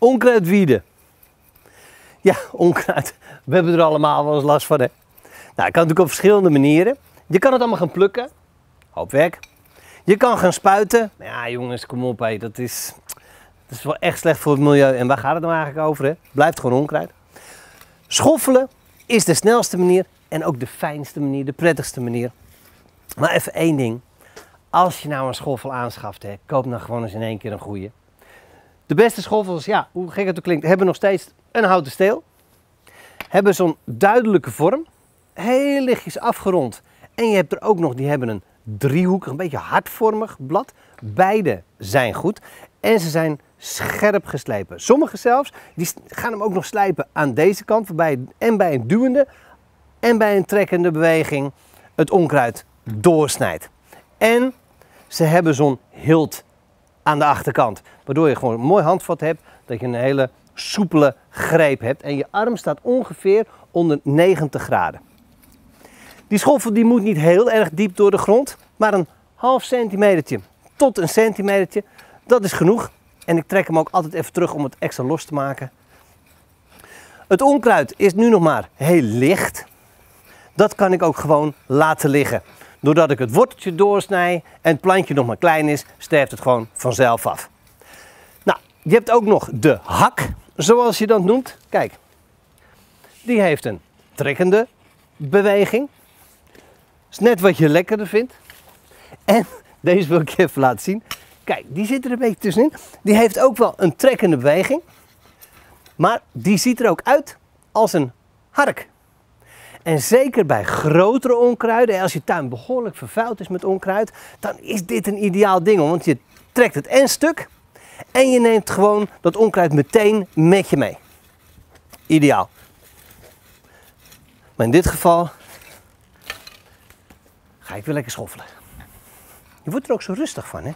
Onkruidwieden. Ja, onkruid. We hebben er allemaal wel eens last van, hè. Nou, dat kan natuurlijk op verschillende manieren. Je kan het allemaal gaan plukken. Hoop werk. Je kan gaan spuiten. Ja, jongens, kom op, hé. Dat is wel echt slecht voor het milieu. En waar gaat het nou eigenlijk over, hè? Blijft gewoon onkruid. Schoffelen is de snelste manier en ook de fijnste manier, de prettigste manier. Maar even één ding. Als je nou een schoffel aanschaft, hè, koop dan gewoon eens in één keer een goeie. De beste schoffels, ja, hoe gek het ook klinkt, hebben nog steeds een houten steel. Hebben zo'n duidelijke vorm. Heel lichtjes afgerond. En je hebt er ook nog, die hebben een driehoekig, een beetje hartvormig blad. Beide zijn goed. En ze zijn scherp geslepen. Sommige zelfs, die gaan hem ook nog slijpen aan deze kant. Waarbij en bij een duwende en bij een trekkende beweging het onkruid doorsnijdt. En ze hebben zo'n hilt aan de achterkant. Waardoor je gewoon een mooi handvat hebt. Dat je een hele soepele greep hebt. En je arm staat ongeveer onder 90 graden. Die schoffel die moet niet heel erg diep door de grond. Maar een half centimetertje tot een centimetertje. Dat is genoeg. En ik trek hem ook altijd even terug om het extra los te maken. Het onkruid is nu nog maar heel licht. Dat kan ik ook gewoon laten liggen. Doordat ik het worteltje doorsnij en het plantje nog maar klein is, sterft het gewoon vanzelf af. Nou, je hebt ook nog de hak, zoals je dat noemt. Kijk, die heeft een trekkende beweging. Is net wat je lekkerder vindt. En deze wil ik je even laten zien. Kijk, die zit er een beetje tussenin. Die heeft ook wel een trekkende beweging. Maar die ziet er ook uit als een hark. En zeker bij grotere onkruiden, als je tuin behoorlijk vervuild is met onkruid, dan is dit een ideaal ding. Want je trekt het en stuk en je neemt gewoon dat onkruid meteen met je mee. Ideaal. Maar in dit geval ga ik weer lekker schoffelen. Je wordt er ook zo rustig van, hè?